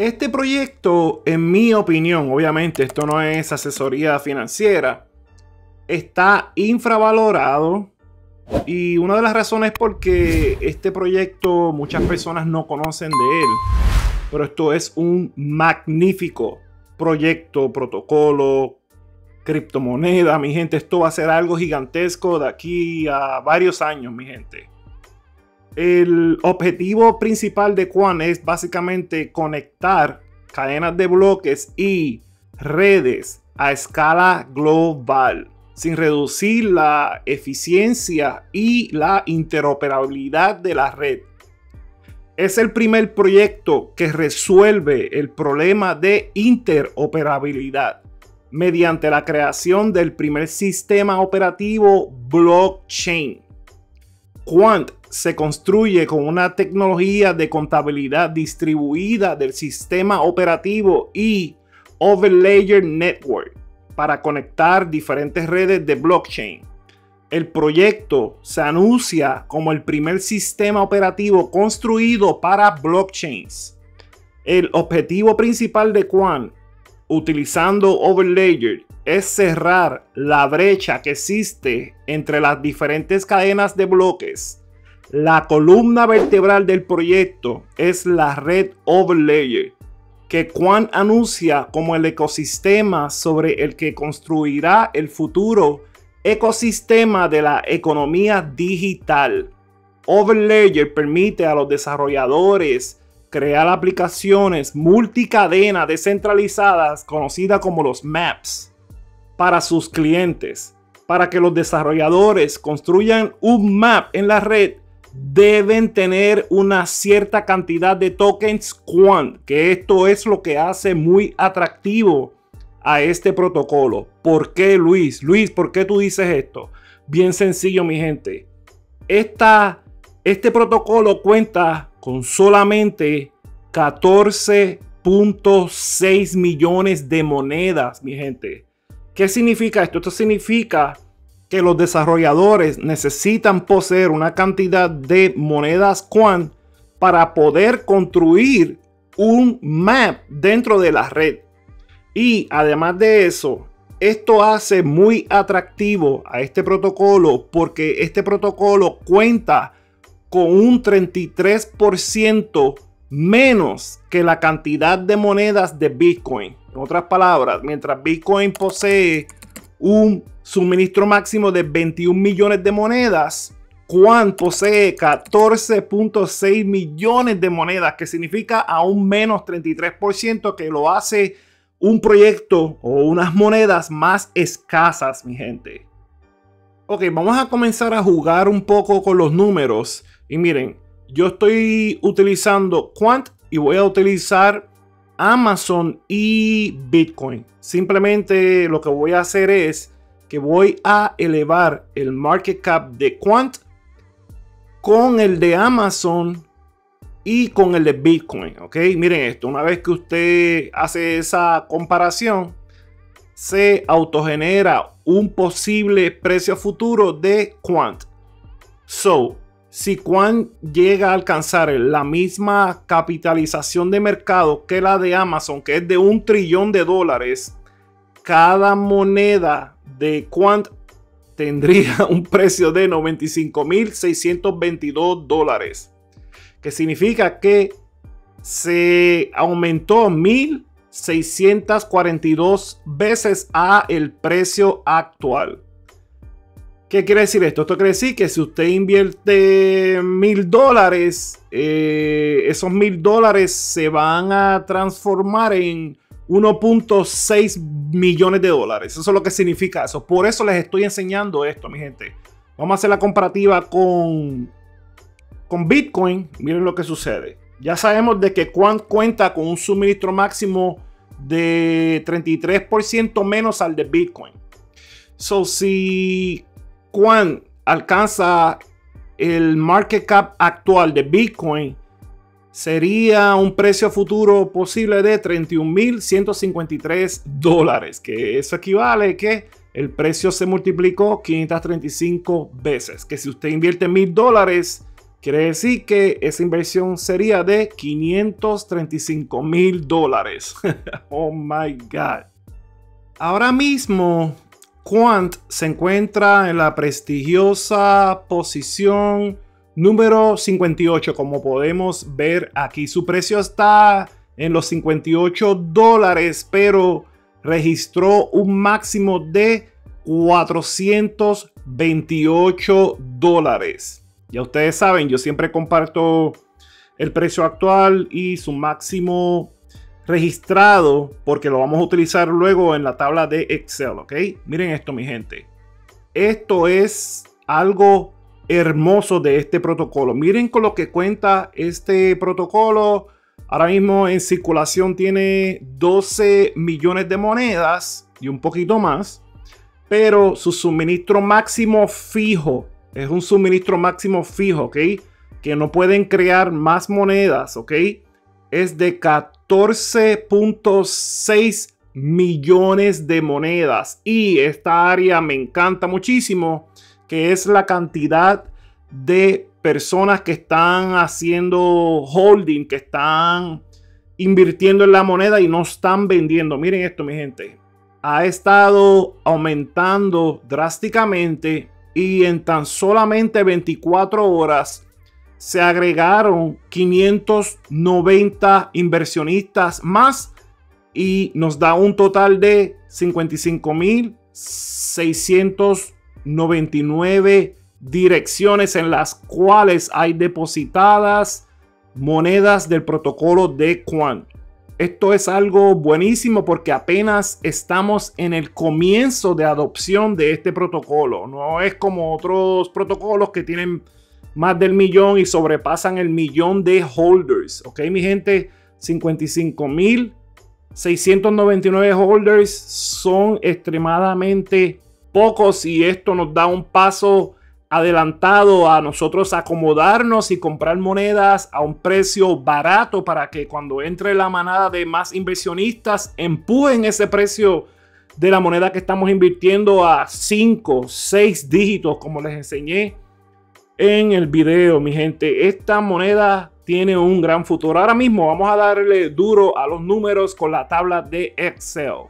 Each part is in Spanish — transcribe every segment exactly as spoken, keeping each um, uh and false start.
Este proyecto, en mi opinión, obviamente esto no es asesoría financiera, está infravalorado. Y una de las razones es porque este proyecto muchas personas no conocen de él. Pero esto es un magnífico proyecto, protocolo, criptomoneda, mi gente. Esto va a ser algo gigantesco de aquí a varios años, mi gente. El objetivo principal de Quant es básicamente conectar cadenas de bloques y redes a escala global, sin reducir la eficiencia y la interoperabilidad de la red. Es el primer proyecto que resuelve el problema de interoperabilidad mediante la creación del primer sistema operativo blockchain. Quant se construye con una tecnología de contabilidad distribuida del sistema operativo y Overlayer Network, para conectar diferentes redes de blockchain. El proyecto se anuncia como el primer sistema operativo construido para blockchains. El objetivo principal de Quant, utilizando Overledger, es cerrar la brecha que existe entre las diferentes cadenas de bloques. La columna vertebral del proyecto es la red Overledger, que Quant anuncia como el ecosistema sobre el que construirá el futuro ecosistema de la economía digital. Overledger permite a los desarrolladores crear aplicaciones multicadena descentralizadas, conocidas como los Maps, para sus clientes. Para que los desarrolladores construyan un map en la red, deben tener una cierta cantidad de tokens Quant, que esto es lo que hace muy atractivo a este protocolo. ¿Por qué, Luis? Luis, ¿por qué tú dices esto? Bien sencillo, mi gente. Esta, este protocolo cuenta con solamente catorce punto seis millones de monedas, mi gente. ¿Qué significa esto? Esto significa que los desarrolladores necesitan poseer una cantidad de monedas Quant para poder construir un map dentro de la red. Y además de eso, esto hace muy atractivo a este protocolo, porque este protocolo cuenta con un treinta y tres por ciento menos que la cantidad de monedas de Bitcoin. En otras palabras, mientras Bitcoin posee un suministro máximo de veintiún millones de monedas, Quant posee catorce punto seis millones de monedas, que significa aún menos treinta y tres por ciento, que lo hace un proyecto o unas monedas más escasas, mi gente. Ok, vamos a comenzar a jugar un poco con los números. Y miren, yo estoy utilizando Quant y voy a utilizar Amazon y Bitcoin. Simplemente lo que voy a hacer es que voy a elevar el market cap de Quant con el de Amazon y con el de Bitcoin. Ok, miren esto. Una vez que usted hace esa comparación, se autogenera un posible precio futuro de Quant. So, si Quant llega a alcanzar la misma capitalización de mercado que la de Amazon, que es de un trillón de dólares, cada moneda de Quant tendría un precio de noventa y cinco mil seiscientos veintidós dólares, que significa que se aumentó mil seiscientas cuarenta y dos veces a el precio actual. ¿Qué quiere decir esto? Esto quiere decir que si usted invierte mil dólares, eh, esos mil dólares se van a transformar en uno punto seis millones de dólares. Eso es lo que significa eso. Por eso les estoy enseñando esto, mi gente. Vamos a hacer la comparativa con, con Bitcoin. Miren lo que sucede. Ya sabemos de que Quant cuenta con un suministro máximo de treinta y tres por ciento menos al de Bitcoin. So, si Quant alcanza el market cap actual de Bitcoin, sería un precio futuro posible de treinta y un mil ciento cincuenta y tres dólares, que eso equivale a que el precio se multiplicó quinientas treinta y cinco veces, que si usted invierte mil dólares, Quiere decir que esa inversión sería de quinientos treinta y cinco mil dólares. Oh my God. Ahora mismo, Quant se encuentra en la prestigiosa posición número cincuenta y ocho. Como podemos ver aquí, su precio está en los cincuenta y ocho dólares, pero registró un máximo de cuatrocientos veintiocho dólares. Ya ustedes saben, yo siempre comparto el precio actual y su máximo registrado porque lo vamos a utilizar luego en la tabla de Excel, ¿ok? Miren esto, mi gente. Esto es algo hermoso de este protocolo. Miren con lo que cuenta este protocolo. Ahora mismo en circulación tiene doce millones de monedas y un poquito más, pero su suministro máximo fijo es un suministro máximo fijo, ¿ok? Que no pueden crear más monedas, ¿ok? Es de catorce punto seis millones de monedas. Y esta área me encanta muchísimo, que es la cantidad de personas que están haciendo holding, que están invirtiendo en la moneda y no están vendiendo. Miren esto, mi gente. Ha estado aumentando drásticamente y en tan solamente veinticuatro horas se agregaron quinientos noventa inversionistas más y nos da un total de cincuenta y cinco mil seiscientos noventa y nueve direcciones en las cuales hay depositadas monedas del protocolo de Quant. Esto es algo buenísimo porque apenas estamos en el comienzo de adopción de este protocolo. No es como otros protocolos que tienen más del millón y sobrepasan el millón de holders. Ok, mi gente, cincuenta y cinco mil seiscientos noventa y nueve holders son extremadamente pocos y esto nos da un paso adelantado a nosotros acomodarnos y comprar monedas a un precio barato para que cuando entre la manada de más inversionistas empujen ese precio de la moneda que estamos invirtiendo a cinco, seis dígitos, como les enseñé en el video, mi gente. Esta moneda tiene un gran futuro. Ahora mismo vamos a darle duro a los números con la tabla de Excel.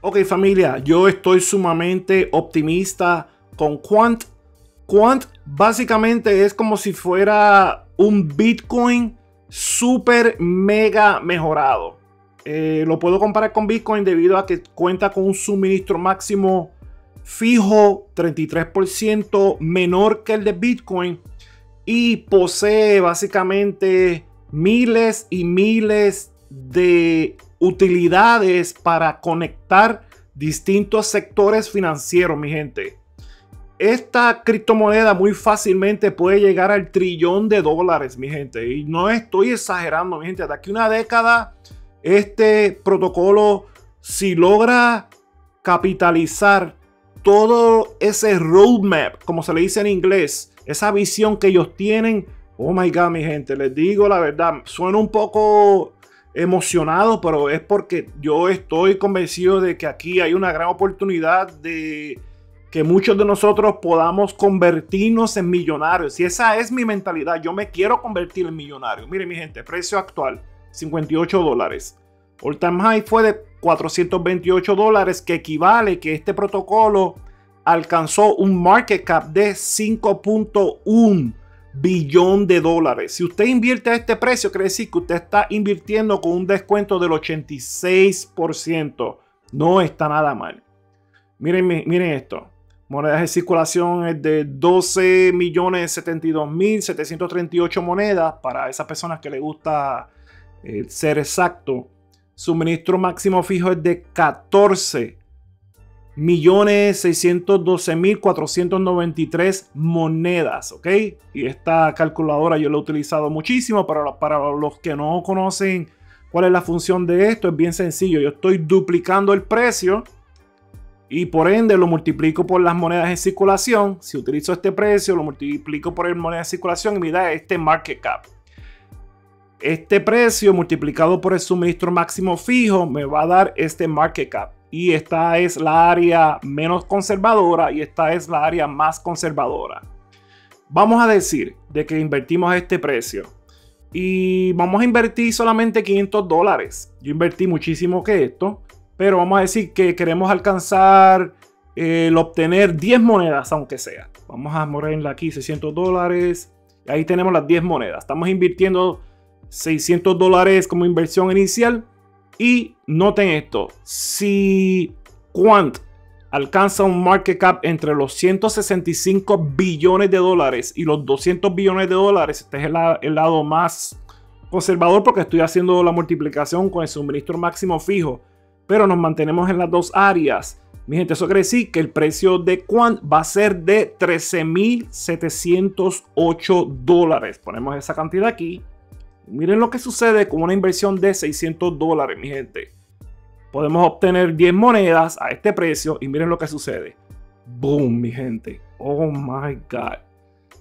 Ok, familia, yo estoy sumamente optimista con Quant. Quant básicamente es como si fuera un Bitcoin super mega mejorado. Eh, lo puedo comparar con Bitcoin debido a que cuenta con un suministro máximo fijo treinta y tres por ciento menor que el de Bitcoin y posee básicamente miles y miles de utilidades para conectar distintos sectores financieros, mi gente. Esta criptomoneda muy fácilmente puede llegar al trillón de dólares, mi gente. Y no estoy exagerando, mi gente. De aquí a una década, este protocolo, si logra capitalizar todo ese roadmap, como se le dice en inglés, esa visión que ellos tienen, oh my God, mi gente, les digo la verdad, suena un poco emocionado, pero es porque yo estoy convencido de que aquí hay una gran oportunidad de que muchos de nosotros podamos convertirnos en millonarios. Y esa es mi mentalidad. Yo me quiero convertir en millonario. Miren, mi gente, precio actual, cincuenta y ocho dólares. All time high fue de cuatrocientos veintiocho dólares, que equivale que este protocolo alcanzó un market cap de cinco punto uno billón de dólares. Si usted invierte a este precio, quiere decir que usted está invirtiendo con un descuento del ochenta y seis por ciento. No está nada mal. Miren, miren esto. Monedas de circulación es de doce millones setenta y dos mil setecientos treinta y ocho monedas para esas personas que les gusta eh, ser exacto. Suministro máximo fijo es de catorce millones seiscientos doce mil cuatrocientos noventa y tres monedas, ¿ok? Y esta calculadora yo la he utilizado muchísimo, pero para los que no conocen cuál es la función de esto, es bien sencillo. Yo estoy duplicando el precio y por ende lo multiplico por las monedas en circulación. Si utilizo este precio, lo multiplico por el moneda en circulación y me da este market cap. Este precio multiplicado por el suministro máximo fijo me va a dar este market cap. Y esta es la área menos conservadora y esta es la área más conservadora. Vamos a decir de que invertimos este precio y vamos a invertir solamente quinientos dólares. Yo invertí muchísimo que esto, pero vamos a decir que queremos alcanzar el obtener diez monedas, aunque sea. Vamos a moverla aquí, seiscientos dólares. Ahí tenemos las diez monedas. Estamos invirtiendo seiscientos dólares como inversión inicial. Y noten esto, si Quant alcanza un market cap entre los ciento sesenta y cinco billones de dólares y los doscientos billones de dólares, este es el, el lado más conservador porque estoy haciendo la multiplicación con el suministro máximo fijo, pero nos mantenemos en las dos áreas. Mi gente, eso quiere decir que el precio de Quant va a ser de trece mil setecientos ocho dólares. Ponemos esa cantidad aquí. Miren lo que sucede con una inversión de seiscientos dólares, mi gente. Podemos obtener diez monedas a este precio y miren lo que sucede. Boom, mi gente. Oh my God.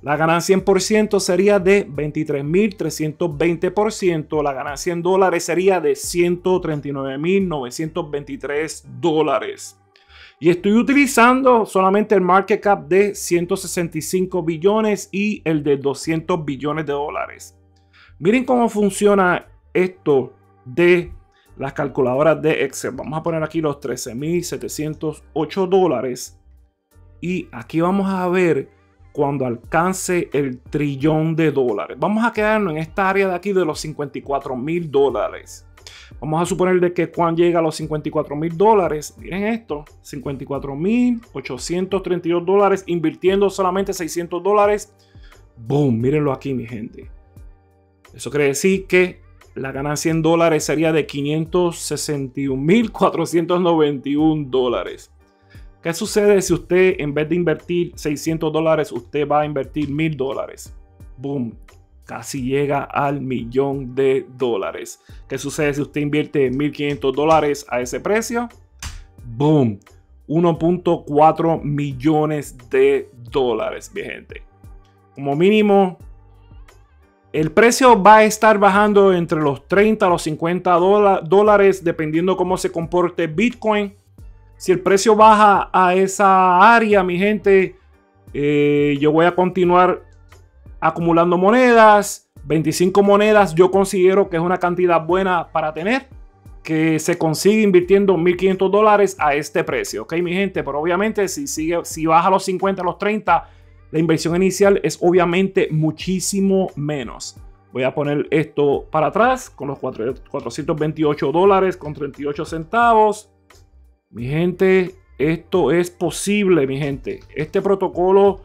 La ganancia en por ciento sería de veintitrés mil trescientos veinte por ciento. La ganancia en dólares sería de ciento treinta y nueve mil novecientos veintitrés dólares. Y estoy utilizando solamente el market cap de ciento sesenta y cinco billones y el de doscientos billones de dólares. Miren cómo funciona esto de las calculadoras de Excel. Vamos a poner aquí los trece mil setecientos ocho dólares. Y aquí vamos a ver cuando alcance el trillón de dólares. Vamos a quedarnos en esta área de aquí de los cincuenta y cuatro mil dólares. Vamos a suponer de que cuando llega a los cincuenta y cuatro mil dólares, miren esto, cincuenta y cuatro mil ochocientos treinta y dos dólares, invirtiendo solamente seiscientos dólares. Boom, mírenlo aquí, mi gente. Eso quiere decir que la ganancia en dólares sería de quinientos sesenta y un mil cuatrocientos noventa y un dólares. ¿Qué sucede si usted en vez de invertir seiscientos dólares, usted va a invertir mil dólares? Boom, casi llega al millón de dólares. ¿Qué sucede si usted invierte mil quinientos dólares a ese precio? Boom, uno punto cuatro millones de dólares, mi gente. Como mínimo, el precio va a estar bajando entre los treinta a los cincuenta dólares, dependiendo cómo se comporte Bitcoin. Si el precio baja a esa área, mi gente, eh, yo voy a continuar acumulando monedas. veinticinco monedas yo considero que es una cantidad buena para tener, que se consigue invirtiendo mil quinientos dólares a este precio. Ok, mi gente, pero obviamente si, sigue, si baja a los cincuenta, a los treinta, la inversión inicial es obviamente muchísimo menos. Voy a poner esto para atrás con los cuatrocientos veintiocho dólares con treinta y ocho centavos. Mi gente, esto es posible, mi gente. Este protocolo,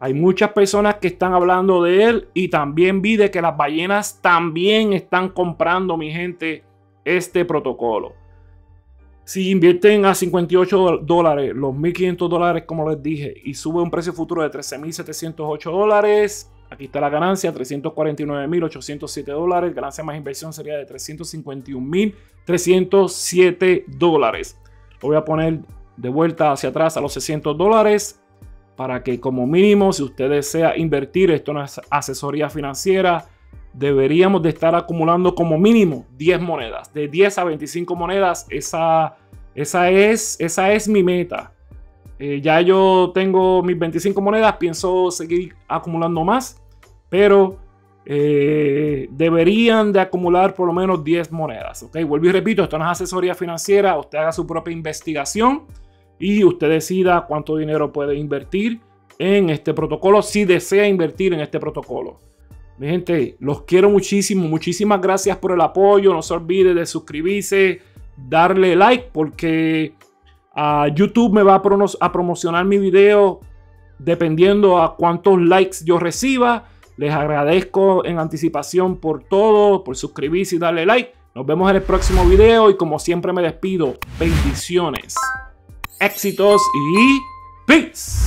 hay muchas personas que están hablando de él y también vi de que las ballenas también están comprando, mi gente, este protocolo. Si invierten a cincuenta y ocho dólares, los mil quinientos dólares, como les dije, y sube un precio futuro de trece mil setecientos ocho dólares, aquí está la ganancia, trescientos cuarenta y nueve mil ochocientos siete dólares, ganancia más inversión sería de trescientos cincuenta y un mil trescientos siete dólares. Lo voy a poner de vuelta hacia atrás a los seiscientos dólares, para que como mínimo, si usted desea invertir, esto no es asesoría financiera, deberíamos de estar acumulando como mínimo diez monedas, de diez a veinticinco monedas. Esa, esa, es, esa es mi meta. Eh, ya yo tengo mis veinticinco monedas, pienso seguir acumulando más, pero eh, deberían de acumular por lo menos diez monedas. Ok, vuelvo y repito, esto no es asesoría financiera, usted haga su propia investigación y usted decida cuánto dinero puede invertir en este protocolo, si desea invertir en este protocolo. Mi gente, los quiero muchísimo, muchísimas gracias por el apoyo. No se olvide de suscribirse, darle like, porque uh, YouTube me va a, promo a promocionar mi video dependiendo a cuántos likes yo reciba. Les agradezco en anticipación por todo, por suscribirse y darle like. Nos vemos en el próximo video y como siempre me despido. Bendiciones, éxitos y peace.